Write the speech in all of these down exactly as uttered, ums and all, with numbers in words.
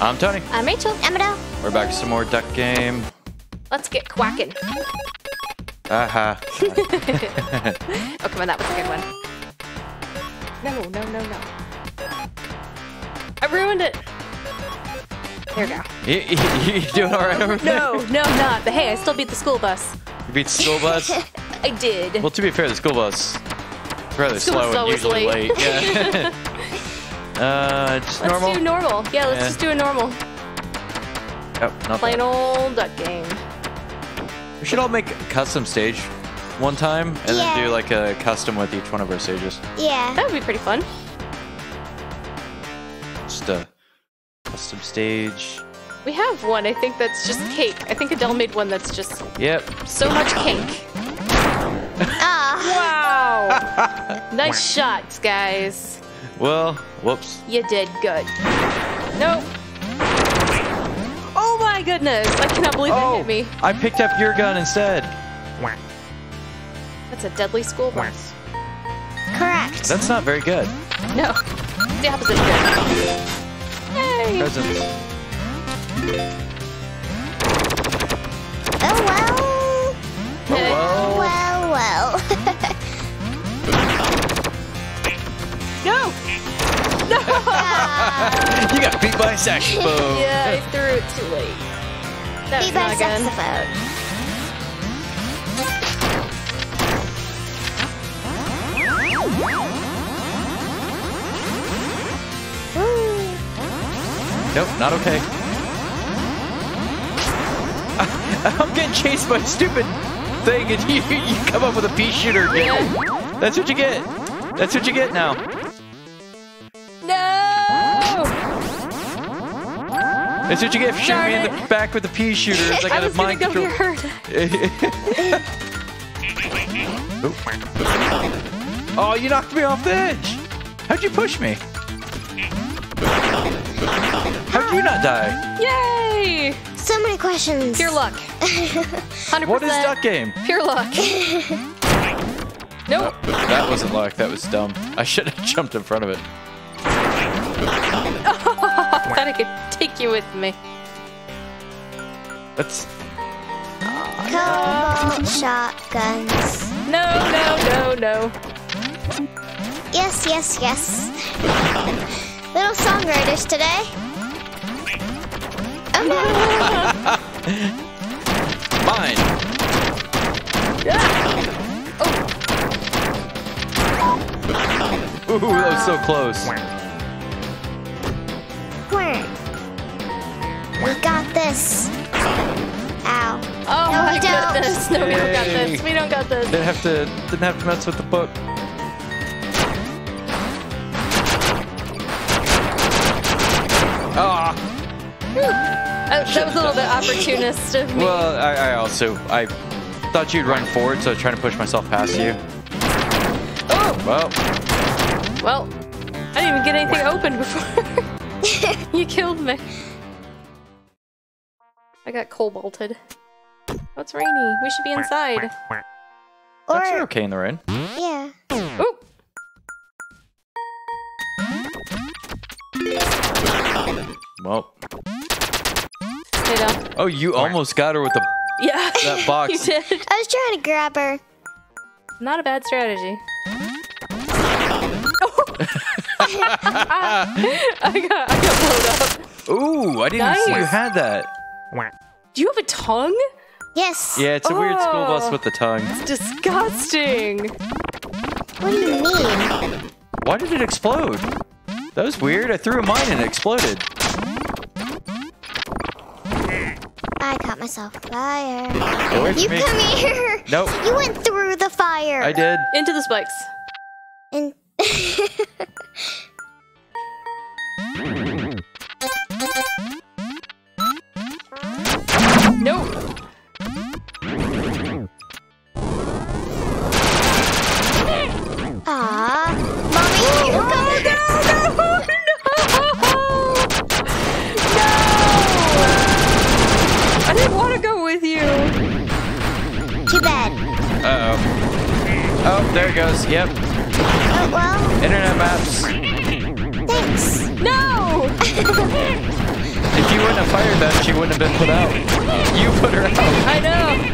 I'm Tony. I'm Rachel. I'm Adele. We're back with some more Duck Game. Let's get quacking. Uh-huh. Oh, come on, that was a good one. No, no, no, no. I ruined it. There we go. You, you, you doing all right over there? No, no, I'm not. But hey, I still beat the school bus. You beat the school bus? I did. Well, to be fair, the school bus is rather slow and usually late. late. Yeah. uh, just let's normal. Let's do normal. Yeah, let's yeah. just do a normal. Yep, nothing. Plain old Duck Game. We should all make a custom stage one time and yeah. then do like a custom with each one of our stages. Yeah. That would be pretty fun. Just a custom stage. We have one, I think, that's just cake. I think Adele made one that's just yep. so much cake. Wow. Nice shots, guys. Well, whoops. You did good. Nope. Oh my goodness, I cannot believe oh, that hit me. I picked up your gun instead. That's a deadly school bus. Correct. That's not very good. No, it's the opposite of good. Hey. Presents. Oh well. Oh well. Well, well. No! No! Yeah. You got beat by a saxophone. Yeah, I threw it too late. That beat by a saxophone. Nope, not okay. I, I'm getting chased by a stupid thing and you, you come up with a pea shooter again. Yeah. That's what you get. That's what you get now. No! That's what you get for shooting me in the back with a pea shooter. It's like I was gonna go get hurt. Oh, you knocked me off the edge. How'd you push me? How do you not die? Yay! So many questions. Pure luck. one hundred percent. What is Duck Game? Pure luck. Nope. No, that wasn't luck. That was dumb. I should have jumped in front of it. Oh, I thought I could take you with me. Let's. Cobalt shotguns. No, no, no, no. Yes, yes, yes. Little songwriters today. Oh no! Mine! Yeah. Oh. Ooh, that was so close. We got this. Ow. Oh no, my we don't. goodness. No, we don't got this. We don't got this. Didn't have to, didn't have to mess with the book. Oh. That was a little bit opportunist of me. Well, I, I also, I thought you'd run forward, so I was trying to push myself past you. Oh! Well. Well, I didn't even get anything open before. You killed me. I got cobalted. Oh, it's rainy. We should be inside. That's or, okay in the rain. Yeah. Ooh! Well. Hey, no. Oh, you almost got her with the yeah. that box. You did. I was trying to grab her. Not a bad strategy. Oh. I, I got I got blown up. Ooh, I didn't nice. even see you had that. Do you have a tongue? Yes. Yeah, it's a oh, weird school bus with the tongue. It's disgusting. What do you mean? Why did it explode? That was weird. I threw a mine and it exploded. I caught myself fire. You me. come here. Nope. You went through the fire. I did. Into the spikes. In nope. Aww. Mommy, you oh, go. Oh, there it goes. Yep. Oh, well. Internet maps. Thanks. No! have fired that, she wouldn't have been put out. You put her out. I know.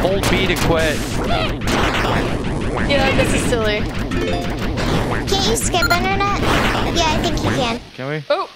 Hold B to quit. Yeah, this is silly. Can't you skip internet? Yeah, I think you can. Can we? Oh.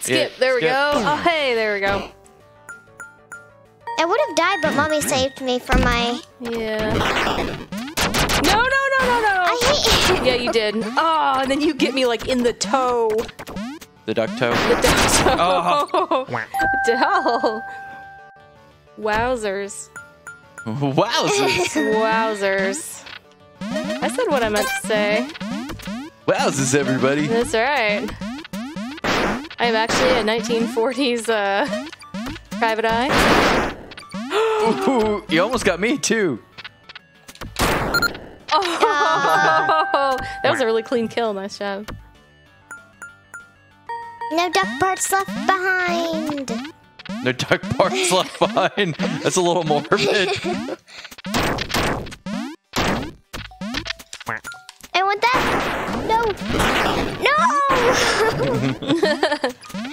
Skip. Yeah, there skip. we go. Oh, hey, there we go. I would have died, but mommy saved me from my... Yeah. No, no, no, no, no! I hate you! Yeah, you did. Oh, and then you get me, like, in the toe. The duck toe? The duck toe. Oh. Del. Wowzers. Wowzers. Wowzers. I said what I meant to say. Wowzers, everybody. That's right. I'm actually a nineteen forties, uh... private eye. Ooh, you almost got me too. Oh, that was a really clean kill. Nice job. No duck parts left behind. No duck parts left behind. That's a little morbid. I want that. No. No.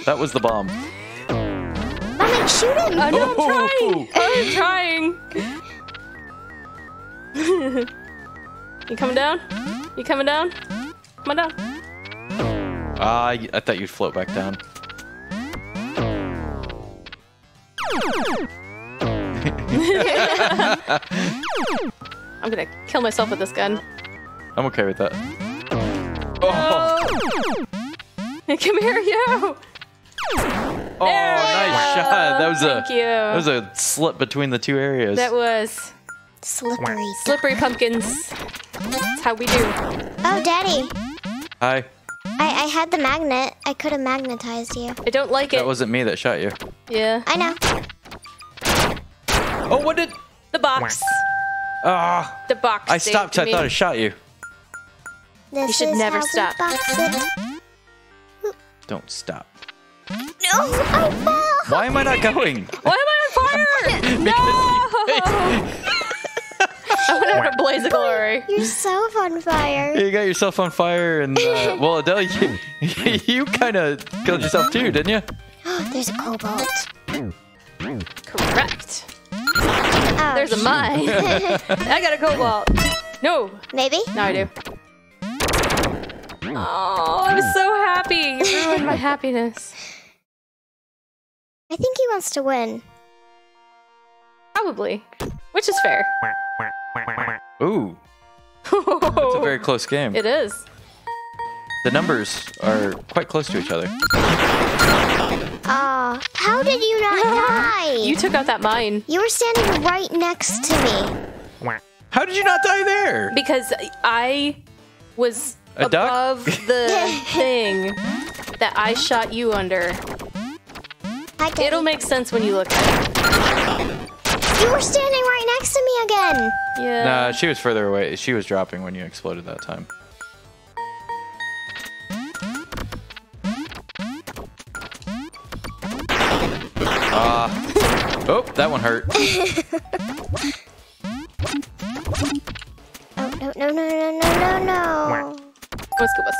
That was the bomb. Shoot him! I know, I'm trying! I'm trying! You coming down? You coming down? Come on down. Uh, I thought you'd float back down. I'm gonna kill myself with this gun. I'm okay with that. Oh! Oh. Come here, you! Oh, nice go. shot! That was a Thank you. that was a slip between the two areas. That was slippery. Slippery pumpkins. That's how we do. Oh, Daddy. Hi. I I had the magnet. I could have magnetized you. I don't like it. That wasn't me that shot you. Yeah. I know. Oh, what did? The box. Ah. Uh, the box. I stopped. I me. thought I shot you. This you should never stop. Don't stop. No, I fell. Why am I not going? Why am I on fire? No! I went out a blaze of glory. You're so on fire. You got yourself on fire, and uh, well, Adele, you, you kind of killed yourself too, didn't you? Oh, there's a cobalt. Correct. Oh, there's a mine. I got a cobalt. No. Maybe. No, I do. Oh, I was so happy. You ruined my happiness. I think he wants to win. Probably. Which is fair. Ooh. It's a very close game. It is. The numbers are quite close to each other. Aw, uh, how did you not die? You took out that mine. You were standing right next to me. How did you not die there? Because I was a above duck? the thing that I shot you under. It'll make sense when you look at it. You were standing right next to me again. Yeah. Nah, she was further away. She was dropping when you exploded that time. Ah. Uh, oh, that one hurt. Oh, no, no, no, no, no, no, no. Come on, school bus.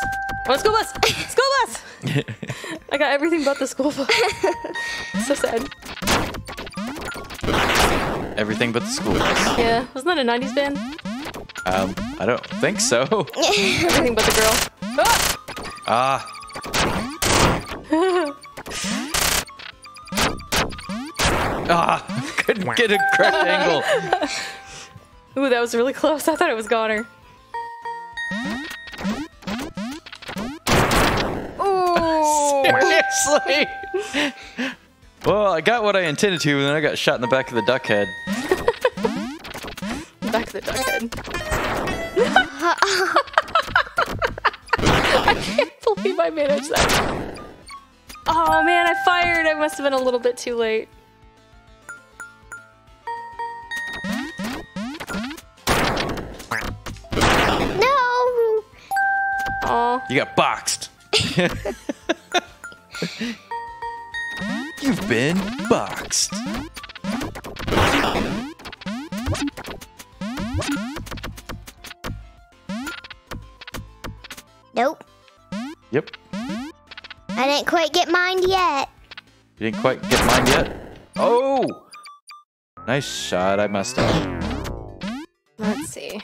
Come on, school bus. School bus. I got everything but the school bus. So sad. Everything but the school bus. Yeah, wasn't that a nineties band? Um, I don't think so. Everything but the girl. Ah! Ah. Ah, couldn't get a correct angle. Ooh, that was really close. I thought it was goner. Seriously? Well, I got what I intended to, and then I got shot in the back of the duck head. Back of the duck head. I can't believe I managed that. Oh man, I fired. I must have been a little bit too late. No! Oh. You got boxed. You've been boxed. Nope. Yep. I didn't quite get mine yet. You didn't quite get mine yet? Oh! Nice shot. I messed up. Let's see.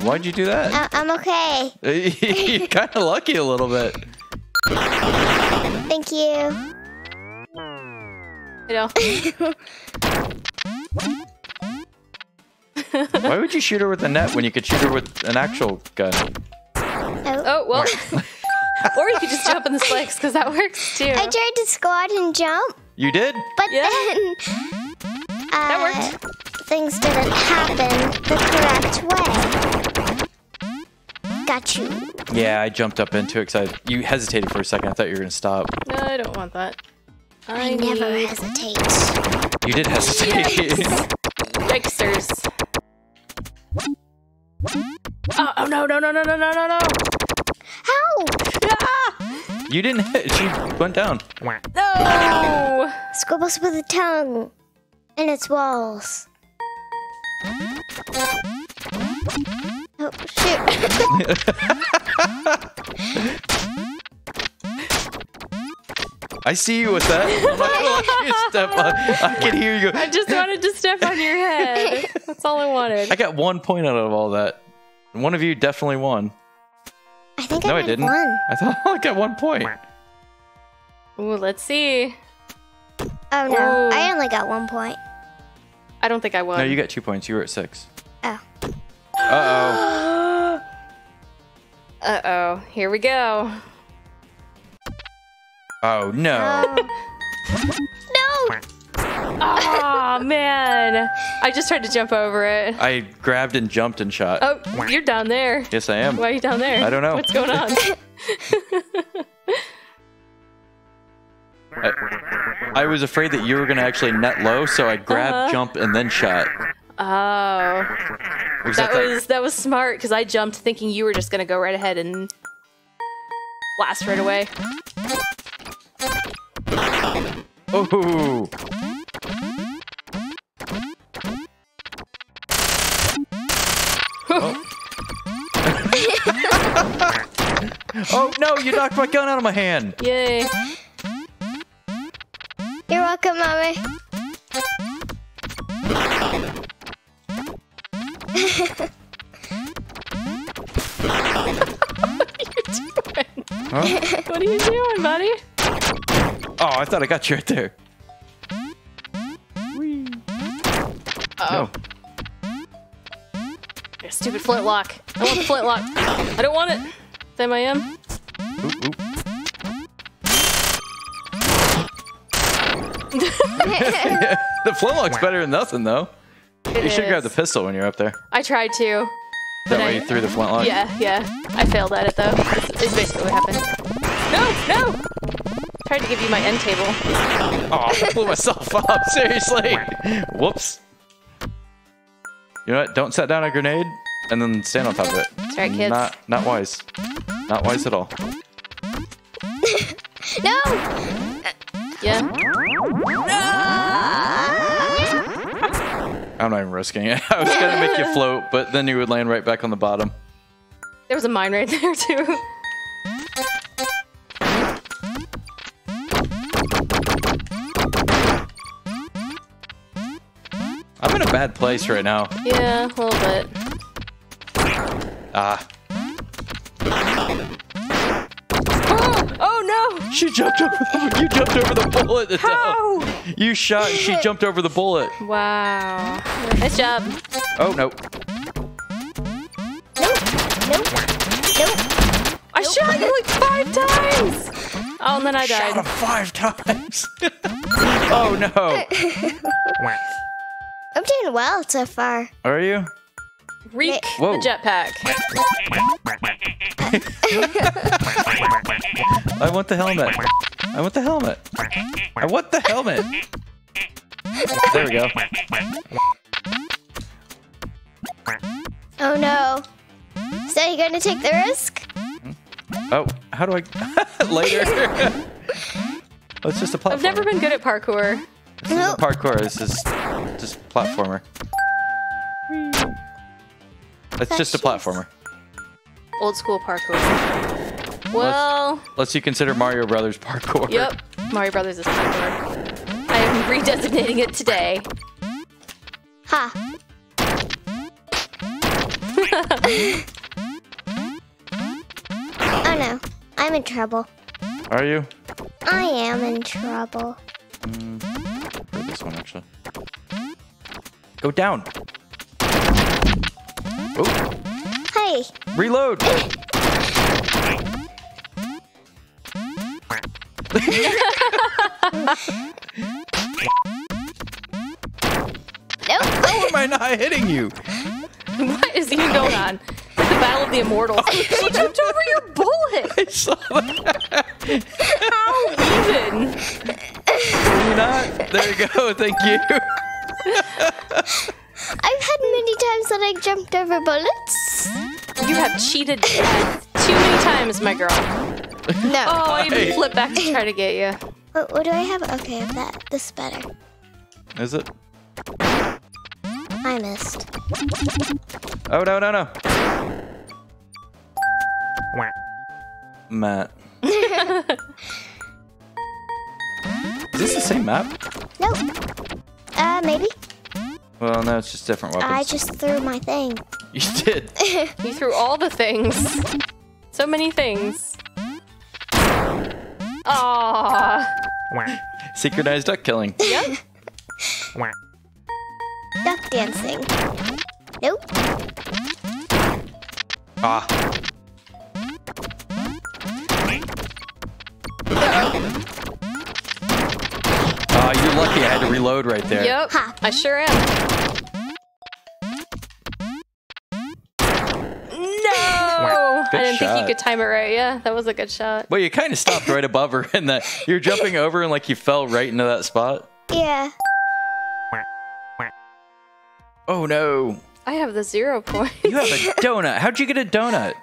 Why'd you do that? I I'm okay. You're kind of lucky a little bit. Thank you. You know. Why would you shoot her with a net when you could shoot her with an actual gun? Oh, oh well. Or you could just jump in the spikes, because that works too. I tried to squat and jump. You did? But yeah. then uh, that worked. Things didn't happen the correct way. Got you. Yeah, I jumped up into it because you hesitated for a second. I thought you were going to stop. No, I don't want that. I, I never need... hesitate. You did hesitate. Yikes. Yikesters. Oh, oh, no, no, no, no, no, no, no, no. How? Ah! You didn't hit. She went down. No! Scribbles with a tongue. And its walls. Oh, shoot. I see you with that. I'm not gonna let you step on. I can hear you. I just wanted to step on your head. That's all I wanted. I got one point out of all that. One of you definitely won. I think no, I, I didn't. One. I thought I got one point. Ooh, let's see. Oh no, Ooh. I only got one point. I don't think I won. No, you got two points. You were at six. Oh. Uh oh. uh oh. Here we go. Oh no. Oh. No. Oh man! I just tried to jump over it. I grabbed and jumped and shot. Oh, you're down there. Yes, I am. Why are you down there? I don't know. What's going on? I, I was afraid that you were gonna actually net low, so I grabbed, uh-huh. jumped, and then shot. Oh, was that, that was that was smart because I jumped thinking you were just gonna go right ahead and blast right away. Oh. Oh. Oh no, you knocked my gun out of my hand. Yay. You're welcome, mommy. What are you doing? Huh? What are you doing, buddy? Oh, I thought I got you right there. Whee. Uh-oh. No. Stupid flintlock. I want the flintlock. I don't want it. Damn, I am. Ooh, ooh. Yeah, the flintlock's better than nothing, though. It you should is. grab the pistol when you're up there. I tried to. That way I, you threw the flintlock? Yeah, yeah. I failed at it, though. It's basically what happened. No, no! I tried to give you my end table. Oh, I blew myself up. Seriously. Whoops. You know what? Don't set down a grenade and then stand on top of it. That's right, kids. Not, not wise. Not wise at all. No! Yeah. No! I'm not even risking it. I was gonna make you float, but then you would land right back on the bottom. There was a mine right there, too. I'm in a bad place right now. Yeah, a little bit. Ah. Oh, oh no! She jumped over the, you jumped over the bullet. How? Adele. You shot and she jumped over the bullet. Wow. Nice job. Oh no. Nope. Nope. Nope. I nope. shot you like five times! Oh, and then I died. Shot him five times. Oh no. I'm doing well so far. Are you? Reek Whoa. the jetpack. I want the helmet. I want the helmet. I want the helmet. There we go. Oh no. So you're going to take the risk? Oh, how do I... Later. Let's just apply. I've never been good at parkour. This nope. isn't parkour, this is just platformer. It's just a platformer. old school parkour. Well, unless, unless you consider Mario Brothers parkour. Yep, Mario Brothers is parkour. I am redesignating it today. Ha. Oh no, I'm in trouble. Are you? I am in trouble. Mm, I heard this one actually. Go down. Oh. Hey. Reload. Nope. How am I not hitting you? What is even going on? The Battle of the Immortals. She jumped over your bullet. I saw that. How even? Can you not? There you go. Thank you. I've had many times that I jumped over bullets. You have cheated too many times, my girl. No. Oh, I even flipped back to try to get you. What, what do I have? Okay, I have that. This is better. Is it? I missed. Oh, no, no, no. Matt. Is this the same map? No. Uh, maybe. Well, no, it's just different weapons. I just threw my thing. You did. You threw all the things. So many things. Aww. Synchronized duck killing. Yep. Duck dancing. Nope. Ah. Ah, uh, you're lucky I had to reload right there. Yep, ha. I sure am. No! Good I didn't shot. think you could time it right. Yeah, that was a good shot. Well, you kind of stopped right above her, and that you're jumping over, and like you fell right into that spot. Yeah. Oh no! I have the zero point. You have a donut. How'd you get a donut?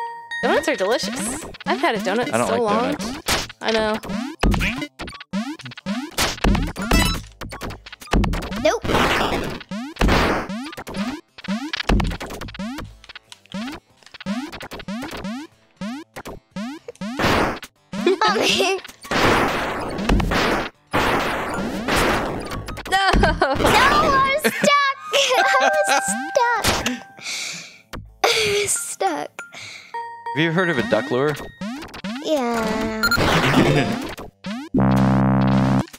Donuts are delicious. I've had a donut in I don't so like long. Donuts. I know. Nope. No! No! I'm stuck. I was stuck. I was stuck. Have you heard of a duck lure? Yeah.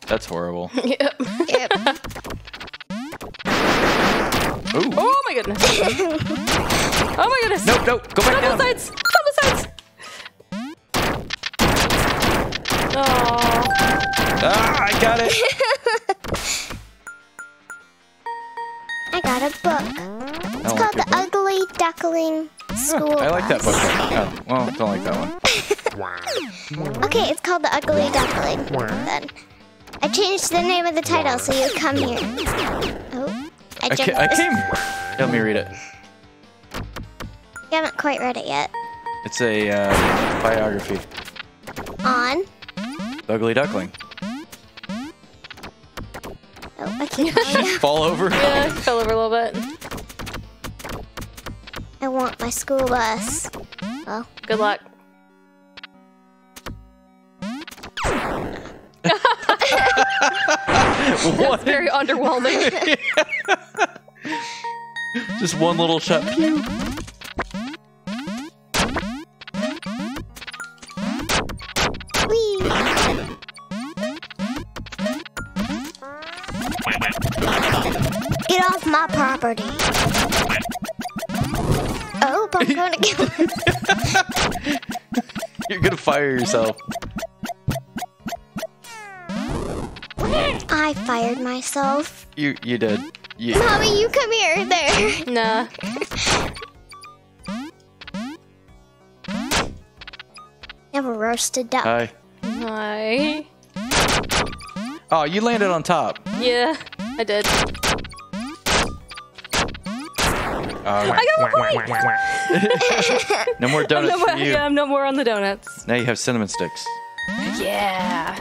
That's horrible. Yep. Yep. Ooh. Oh my goodness. Oh my goodness. Nope, nope. Go back down. Double sides. Double sides. Oh. Ah, I got it. I got a book. It's called The Ugly Duckling School Bus. I like that book. Oh, well, I don't like that one. Okay, it's called The Ugly Duckling. Then I changed the name of the title so you come here. Oh, I jumped. I came. Let me read it. You haven't quite read it yet. It's a uh, biography. On? The Ugly Duckling. Oh, I can't. Did you fall over? Yeah, I fell over a little bit. I want my school bus. Well, good luck. That's very underwhelming. Just one little shot. Pew. Get off my property. Oh, but I'm going to kill him. You're going to fire yourself. I fired myself. You you did. You. Mommy, you come here. There. Nah. Never roasted duck. Hi. Hi. Oh, you landed on top. Yeah, I did. Uh, I got a point. No more donuts no more, for you. Yeah, I'm no more on the donuts. Now you have cinnamon sticks. Yeah.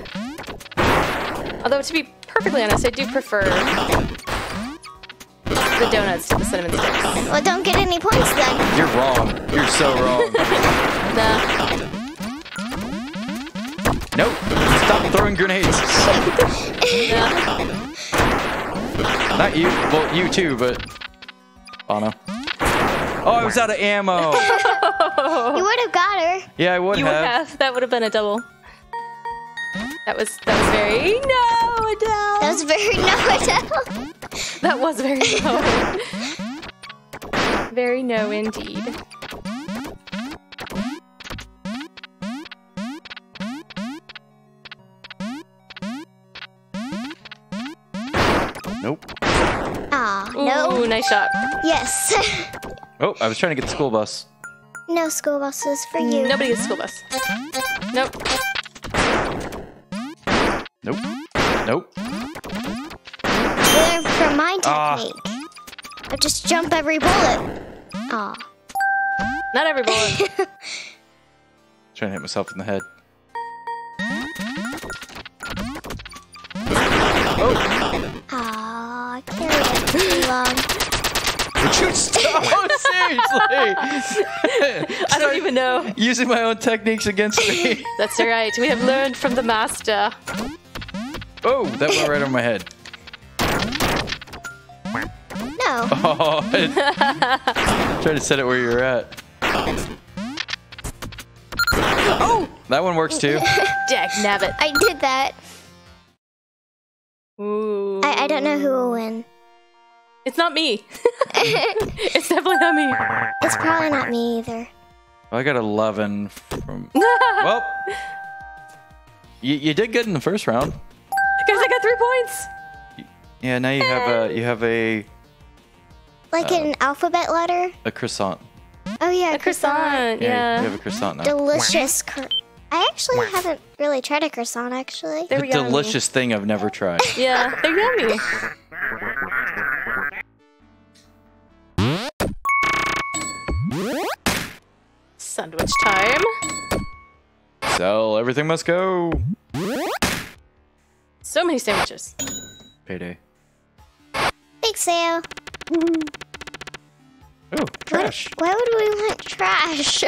Although to be perfectly honest, I do prefer the donuts to the cinnamon sticks. Well, don't get any points then. You're wrong. You're so wrong. No. Nope. Stop throwing grenades. Not you. Well, you too, but... Oh, no. Oh, I was out of ammo. You would have got her. Yeah, I would you have. You would have. That would have been a double. That was, that was very... No, Adele. That was very no, Adele. That was very no. Very no, indeed. Nope. Aw, no. Ooh, nice shot. Yes. Oh, I was trying to get the school bus. No school buses for you. Nobody gets a school bus. Nope. Nope. Nope. Learn from my technique. Uh. I just jump every bullet. Aw. Not every bullet. Trying to hit myself in the head. Oh. Aw, carry it too long. You stop? Seriously! I don't even know. Using my own techniques against me. That's alright. We have learned from the master. Oh, that went right over my head. No. Oh, try to set it where you're at. Oh! That one works too. Dagnabbit. I did that. Ooh. I, I don't know who will win. It's not me. It's definitely not me. It's probably not me either. I got eleven from... Well, you, you did good in the first round. Because I got three points. Yeah, now you have a... You have a like uh, an alphabet letter? A croissant. Oh, yeah, a, a croissant. croissant. Yeah, yeah, you have a croissant now. Delicious cro... I actually haven't really tried a croissant, actually. They're the yummy. Delicious thing I've never tried. Yeah, they're yummy. Sandwich time. So everything must go. So many sandwiches. Payday. Big sale. Oh, trash. What, why would we want trash?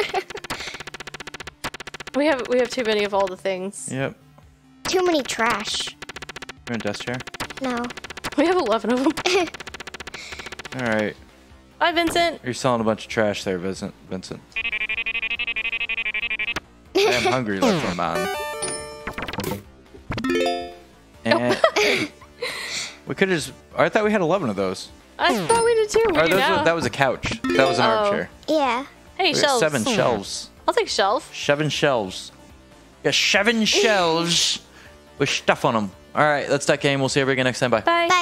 we have we have too many of all the things. Yep. Too many trash. You want a desk chair? No. We have eleven of them. All right. Bye, Vincent. You're selling a bunch of trash there, Vincent. Vincent. I'm hungry like my mom. And oh. We could just... I thought we had eleven of those. I thought we did too. We or do those now. Was, that was a couch. That was an oh. armchair. Yeah. Hey, we shelves. Seven yeah. shelves. I'll take shelf. Seven shelves. Yeah, seven shelves with stuff on them. All right, that's Duck Game. We'll see everybody again next time. Bye. Bye. Bye.